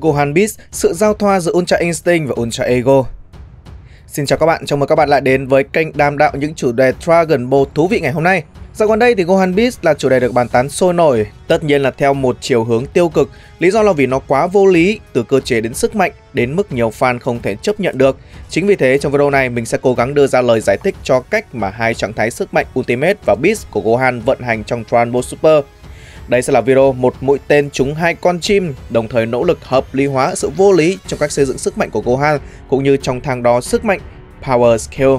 Gohan Beast, sự giao thoa giữa Ultra Instinct và Ultra Ego. Xin chào các bạn, chào mừng các bạn lại đến với kênh đàm đạo những chủ đề Dragon Ball thú vị ngày hôm nay. Dạo gần đây thì Gohan Beast là chủ đề được bàn tán sôi nổi, tất nhiên là theo một chiều hướng tiêu cực, lý do là vì nó quá vô lý, từ cơ chế đến sức mạnh, đến mức nhiều fan không thể chấp nhận được. Chính vì thế trong video này mình sẽ cố gắng đưa ra lời giải thích cho cách mà hai trạng thái sức mạnh Ultimate và Beast của Gohan vận hành trong Dragon Ball Super. Đây sẽ là video một mũi tên trúng hai con chim, đồng thời nỗ lực hợp lý hóa sự vô lý trong cách xây dựng sức mạnh của Gohan, cũng như trong thang đo sức mạnh Power Scale.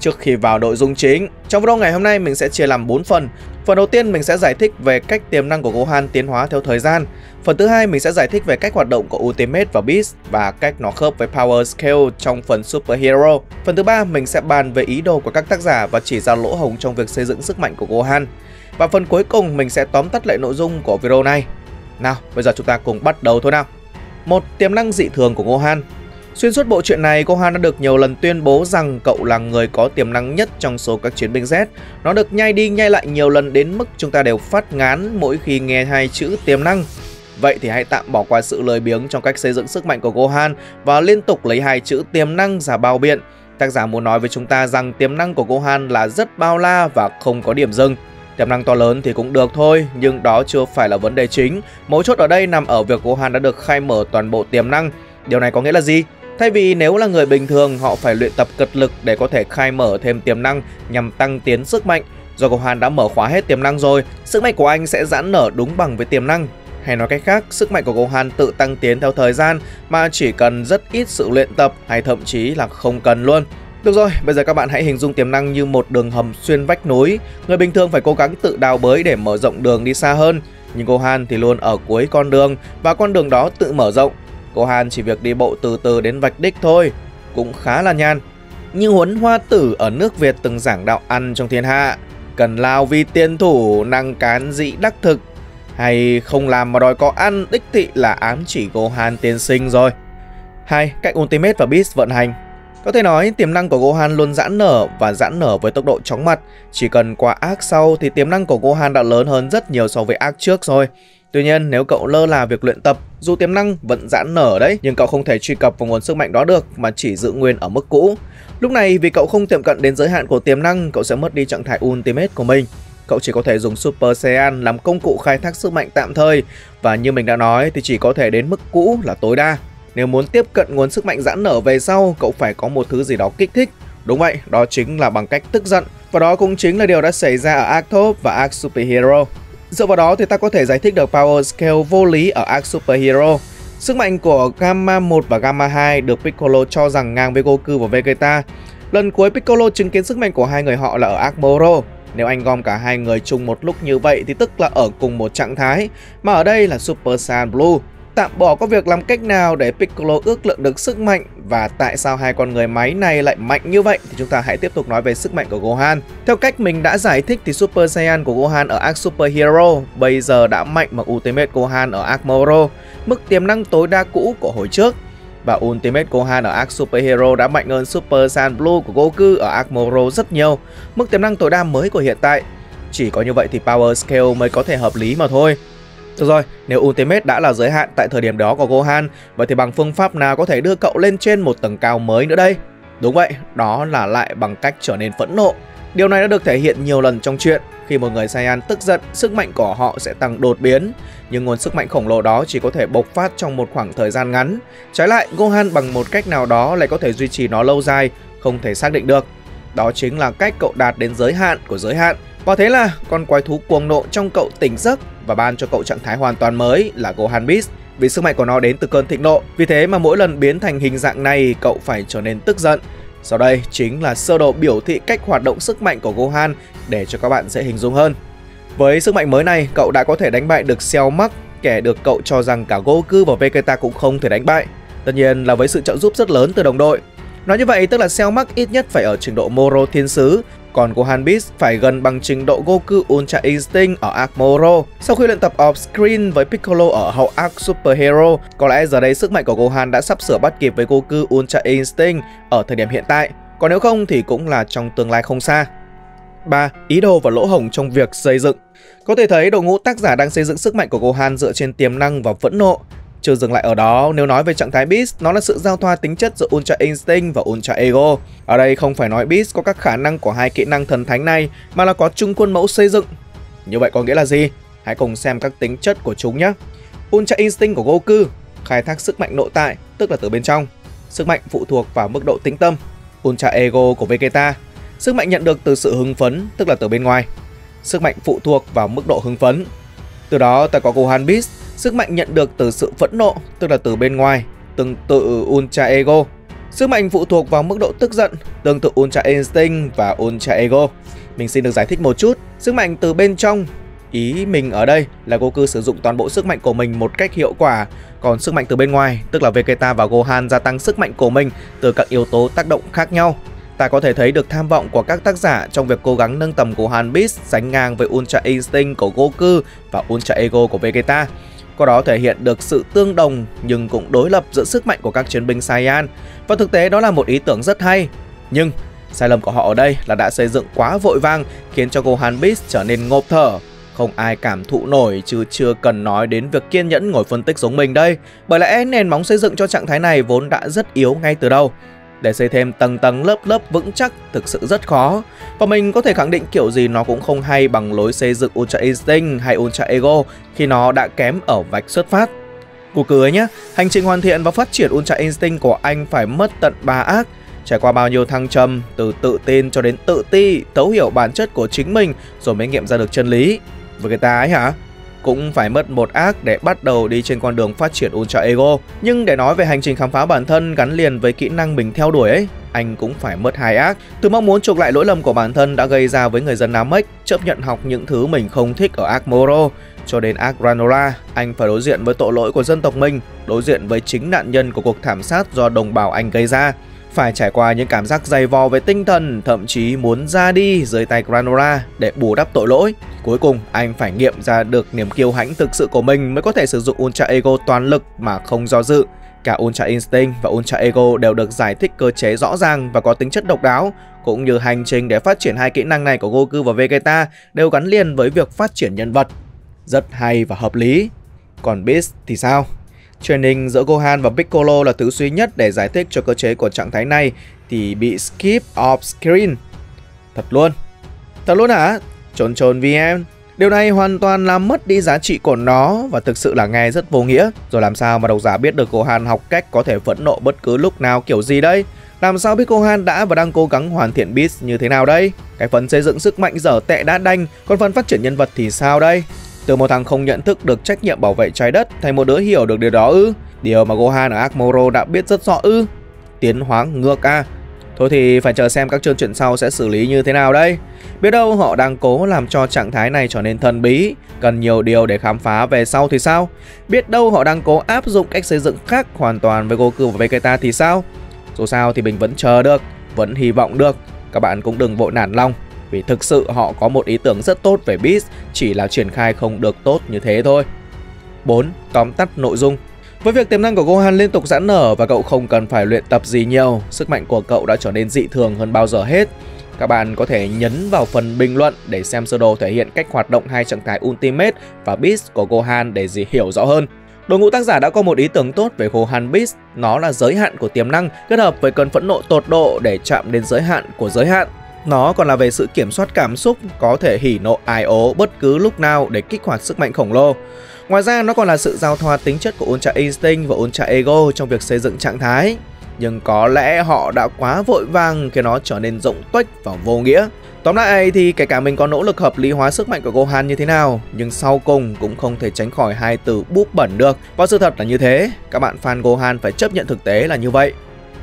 Trước khi vào nội dung chính, trong video ngày hôm nay mình sẽ chia làm 4 phần. Phần đầu tiên mình sẽ giải thích về cách tiềm năng của Gohan tiến hóa theo thời gian. Phần thứ hai mình sẽ giải thích về cách hoạt động của Ultimate và Beast và cách nó khớp với Power Scale trong phần Super Hero. Phần thứ ba mình sẽ bàn về ý đồ của các tác giả và chỉ ra lỗ hổng trong việc xây dựng sức mạnh của Gohan. Và phần cuối cùng mình sẽ tóm tắt lại nội dung của video này. Nào, bây giờ chúng ta cùng bắt đầu thôi nào. Một, tiềm năng dị thường của Gohan. Xuyên suốt bộ truyện này, Gohan đã được nhiều lần tuyên bố rằng cậu là người có tiềm năng nhất trong số các chiến binh Z. Nó được nhai đi nhai lại nhiều lần đến mức chúng ta đều phát ngán mỗi khi nghe hai chữ tiềm năng. Vậy thì hãy tạm bỏ qua sự lười biếng trong cách xây dựng sức mạnh của Gohan và liên tục lấy hai chữ tiềm năng ra bao biện. Tác giả muốn nói với chúng ta rằng tiềm năng của Gohan là rất bao la và không có điểm dừng. Tiềm năng to lớn thì cũng được thôi, nhưng đó chưa phải là vấn đề chính. Mấu chốt ở đây nằm ở việc Gohan đã được khai mở toàn bộ tiềm năng. Điều này có nghĩa là gì? Thay vì nếu là người bình thường, họ phải luyện tập cật lực để có thể khai mở thêm tiềm năng nhằm tăng tiến sức mạnh. Do Gohan đã mở khóa hết tiềm năng rồi, sức mạnh của anh sẽ giãn nở đúng bằng với tiềm năng. Hay nói cách khác, sức mạnh của Gohan tự tăng tiến theo thời gian mà chỉ cần rất ít sự luyện tập hay thậm chí là không cần luôn. Được rồi, bây giờ các bạn hãy hình dung tiềm năng như một đường hầm xuyên vách núi. Người bình thường phải cố gắng tự đào bới để mở rộng đường đi xa hơn. Nhưng Gohan thì luôn ở cuối con đường và con đường đó tự mở rộng. Gohan chỉ việc đi bộ từ từ đến vạch đích thôi, cũng khá là nhàn. Như Huấn Hoa Tử ở nước Việt từng giảng đạo ăn trong thiên hạ, cần lao vi tiên thủ, năng cán dị đắc thực, hay không làm mà đòi có ăn đích thị là ám chỉ Gohan tiên sinh rồi. 2. Cách Ultimate và Beast vận hành. Có thể nói tiềm năng của Gohan luôn giãn nở và giãn nở với tốc độ chóng mặt. Chỉ cần qua arc sau thì tiềm năng của Gohan đã lớn hơn rất nhiều so với arc trước rồi. Tuy nhiên nếu cậu lơ là việc luyện tập, dù tiềm năng vẫn giãn nở đấy, nhưng cậu không thể truy cập vào nguồn sức mạnh đó được mà chỉ giữ nguyên ở mức cũ. Lúc này vì cậu không tiệm cận đến giới hạn của tiềm năng, cậu sẽ mất đi trạng thái Ultimate của mình. Cậu chỉ có thể dùng Super Saiyan làm công cụ khai thác sức mạnh tạm thời. Và như mình đã nói thì chỉ có thể đến mức cũ là tối đa. Nếu muốn tiếp cận nguồn sức mạnh giãn nở về sau, cậu phải có một thứ gì đó kích thích. Đúng vậy, đó chính là bằng cách tức giận. Và đó cũng chính là điều đã xảy ra ở Arc Top và Arc Super Hero. Dựa vào đó thì ta có thể giải thích được Power Scale vô lý ở Arc Super Hero. Sức mạnh của Gamma 1 và Gamma 2 được Piccolo cho rằng ngang với Goku và Vegeta. Lần cuối Piccolo chứng kiến sức mạnh của hai người họ là ở Arc Moro. Nếu anh gom cả hai người chung một lúc như vậy thì tức là ở cùng một trạng thái, mà ở đây là Super Saiyan Blue. Tạm bỏ có việc làm cách nào để Piccolo ước lượng được sức mạnh và tại sao hai con người máy này lại mạnh như vậy thì chúng ta hãy tiếp tục nói về sức mạnh của Gohan. Theo cách mình đã giải thích thì Super Saiyan của Gohan ở Arc Super Hero bây giờ đã mạnh bằng Ultimate Gohan ở Arc Moro, mức tiềm năng tối đa cũ của hồi trước. Và Ultimate Gohan ở Arc Super Hero đã mạnh hơn Super Saiyan Blue của Goku ở Arc Moro rất nhiều, mức tiềm năng tối đa mới của hiện tại. Chỉ có như vậy thì Power Scale mới có thể hợp lý mà thôi. Được rồi, nếu Ultimate đã là giới hạn tại thời điểm đó của Gohan, vậy thì bằng phương pháp nào có thể đưa cậu lên trên một tầng cao mới nữa đây? Đúng vậy, đó là lại bằng cách trở nên phẫn nộ. Điều này đã được thể hiện nhiều lần trong truyện. Khi một người Saiyan tức giận, sức mạnh của họ sẽ tăng đột biến. Nhưng nguồn sức mạnh khổng lồ đó chỉ có thể bộc phát trong một khoảng thời gian ngắn. Trái lại, Gohan bằng một cách nào đó lại có thể duy trì nó lâu dài, không thể xác định được. Đó chính là cách cậu đạt đến giới hạn của giới hạn. Và thế là con quái thú cuồng nộ trong cậu tỉnh giấc và ban cho cậu trạng thái hoàn toàn mới là Gohan Beast. Vì sức mạnh của nó đến từ cơn thịnh nộ, vì thế mà mỗi lần biến thành hình dạng này cậu phải trở nên tức giận. Sau đây chính là sơ đồ biểu thị cách hoạt động sức mạnh của Gohan để cho các bạn dễ hình dung hơn. Với sức mạnh mới này, cậu đã có thể đánh bại được Cell Max, kẻ được cậu cho rằng cả Goku và Vegeta cũng không thể đánh bại. Tất nhiên là với sự trợ giúp rất lớn từ đồng đội. Nói như vậy tức là Cell Max ít nhất phải ở trình độ Moro Thiên Sứ, còn Gohan Beast phải gần bằng trình độ Goku Ultra Instinct ở Arc Moro. Sau khi luyện tập off-screen với Piccolo ở hậu Arc Super Hero, có lẽ giờ đây sức mạnh của Gohan đã sắp sửa bắt kịp với Goku Ultra Instinct ở thời điểm hiện tại, còn nếu không thì cũng là trong tương lai không xa. 3. Ý đồ và lỗ hổng trong việc xây dựng. Có thể thấy đội ngũ tác giả đang xây dựng sức mạnh của Gohan dựa trên tiềm năng và phẫn nộ. Chưa dừng lại ở đó, nếu nói về trạng thái Beast, nó là sự giao thoa tính chất giữa Ultra Instinct và Ultra Ego. Ở đây không phải nói Beast có các khả năng của hai kỹ năng thần thánh này, mà là có chung khuôn mẫu xây dựng. Như vậy có nghĩa là gì? Hãy cùng xem các tính chất của chúng nhé. Ultra Instinct của Goku khai thác sức mạnh nội tại, tức là từ bên trong. Sức mạnh phụ thuộc vào mức độ tĩnh tâm. Ultra Ego của Vegeta, sức mạnh nhận được từ sự hưng phấn, tức là từ bên ngoài. Sức mạnh phụ thuộc vào mức độ hưng phấn. Từ đó ta có Gohan Beast, sức mạnh nhận được từ sự phẫn nộ, tức là từ bên ngoài, tương tự Ultra Ego. Sức mạnh phụ thuộc vào mức độ tức giận, tương tự Ultra Instinct và Ultra Ego. Mình xin được giải thích một chút, sức mạnh từ bên trong, ý mình ở đây là Goku sử dụng toàn bộ sức mạnh của mình một cách hiệu quả. Còn sức mạnh từ bên ngoài, tức là Vegeta và Gohan gia tăng sức mạnh của mình từ các yếu tố tác động khác nhau. Ta có thể thấy được tham vọng của các tác giả trong việc cố gắng nâng tầm Gohan Beast sánh ngang với Ultra Instinct của Goku và Ultra Ego của Vegeta. Có đó thể hiện được sự tương đồng nhưng cũng đối lập giữa sức mạnh của các chiến binh Saiyan. Và thực tế đó là một ý tưởng rất hay. Nhưng sai lầm của họ ở đây là đã xây dựng quá vội vàng khiến cho Gohan Beast trở nên ngộp thở. Không ai cảm thụ nổi chứ chưa cần nói đến việc kiên nhẫn ngồi phân tích giống mình đây. Bởi lẽ nền móng xây dựng cho trạng thái này vốn đã rất yếu ngay từ đầu. Để xây thêm tầng tầng lớp lớp vững chắc thực sự rất khó. Và mình có thể khẳng định kiểu gì nó cũng không hay bằng lối xây dựng Ultra Instinct hay Ultra Ego khi nó đã kém ở vạch xuất phát. Cú cười nhé, hành trình hoàn thiện và phát triển Ultra Instinct của anh phải mất tận 3 ác. Trải qua bao nhiêu thăng trầm, từ tự tin cho đến tự ti, thấu hiểu bản chất của chính mình rồi mới nghiệm ra được chân lý. Vegeta ấy hả? Cũng phải mất một arc để bắt đầu đi trên con đường phát triển Ultra Ego. Nhưng để nói về hành trình khám phá bản thân gắn liền với kỹ năng mình theo đuổi ấy, anh cũng phải mất 2 arc. Từ mong muốn chuộc lại lỗi lầm của bản thân đã gây ra với người dân Namek, chấp nhận học những thứ mình không thích ở arc Moro, cho đến arc Granola, anh phải đối diện với tội lỗi của dân tộc mình, đối diện với chính nạn nhân của cuộc thảm sát do đồng bào Anh gây ra. Phải trải qua những cảm giác dày vò về tinh thần, thậm chí muốn ra đi dưới tay Granola để bù đắp tội lỗi. Cuối cùng, anh phải nghiệm ra được niềm kiêu hãnh thực sự của mình mới có thể sử dụng Ultra Ego toàn lực mà không do dự. Cả Ultra Instinct và Ultra Ego đều được giải thích cơ chế rõ ràng và có tính chất độc đáo, cũng như hành trình để phát triển hai kỹ năng này của Goku và Vegeta đều gắn liền với việc phát triển nhân vật. Rất hay và hợp lý. Còn Beast thì sao? Training giữa Gohan và Piccolo là thứ duy nhất để giải thích cho cơ chế của trạng thái này thì bị skip off screen. Thật luôn. Thật luôn hả? Trốn VM. Điều này hoàn toàn làm mất đi giá trị của nó và thực sự là nghe rất vô nghĩa. Rồi làm sao mà độc giả biết được Gohan học cách có thể phẫn nộ bất cứ lúc nào kiểu gì đây? Làm sao biết Gohan đã và đang cố gắng hoàn thiện Beast như thế nào đây? Cái phần xây dựng sức mạnh dở tệ đã đành, còn phần phát triển nhân vật thì sao đây? Từ một thằng không nhận thức được trách nhiệm bảo vệ trái đất thành một đứa hiểu được điều đó ư? Điều mà Gohan ở Arc Moro đã biết rất rõ ư? Tiến hóa ngược à? Thôi thì phải chờ xem các chương truyện sau sẽ xử lý như thế nào đây. Biết đâu họ đang cố làm cho trạng thái này trở nên thần bí, cần nhiều điều để khám phá về sau thì sao? Biết đâu họ đang cố áp dụng cách xây dựng khác hoàn toàn với Goku và Vegeta thì sao? Dù sao thì mình vẫn chờ được, vẫn hy vọng được. Các bạn cũng đừng vội nản lòng. Vì thực sự họ có một ý tưởng rất tốt về Beast, chỉ là triển khai không được tốt như thế thôi. 4. Tóm tắt nội dung. Với việc tiềm năng của Gohan liên tục giãn nở và cậu không cần phải luyện tập gì nhiều, sức mạnh của cậu đã trở nên dị thường hơn bao giờ hết. Các bạn có thể nhấn vào phần bình luận để xem sơ đồ thể hiện cách hoạt động hai trạng thái Ultimate và Beast của Gohan để dễ hiểu rõ hơn. Đội ngũ tác giả đã có một ý tưởng tốt về Gohan Beast, nó là giới hạn của tiềm năng kết hợp với cơn phẫn nộ tột độ để chạm đến giới hạn của giới hạn. Nó còn là về sự kiểm soát cảm xúc, có thể hỉ nộ ái ố bất cứ lúc nào để kích hoạt sức mạnh khổng lồ. Ngoài ra nó còn là sự giao thoa tính chất của Ultra Instinct và Ultra Ego trong việc xây dựng trạng thái. Nhưng có lẽ họ đã quá vội vàng khiến nó trở nên rộng tuếch và vô nghĩa. Tóm lại thì kể cả mình có nỗ lực hợp lý hóa sức mạnh của Gohan như thế nào, nhưng sau cùng cũng không thể tránh khỏi hai từ búp bẩn được. Và sự thật là như thế, các bạn fan Gohan phải chấp nhận thực tế là như vậy.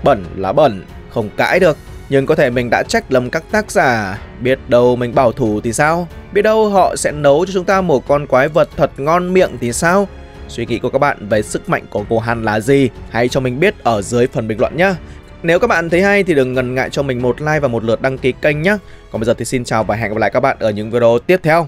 Bẩn là bẩn, không cãi được. Nhưng có thể mình đã trách lầm các tác giả, biết đâu mình bảo thủ thì sao? Biết đâu họ sẽ nấu cho chúng ta một con quái vật thật ngon miệng thì sao? Suy nghĩ của các bạn về sức mạnh của Gohan là gì? Hãy cho mình biết ở dưới phần bình luận nhé! Nếu các bạn thấy hay thì đừng ngần ngại cho mình một like và một lượt đăng ký kênh nhé! Còn bây giờ thì xin chào và hẹn gặp lại các bạn ở những video tiếp theo!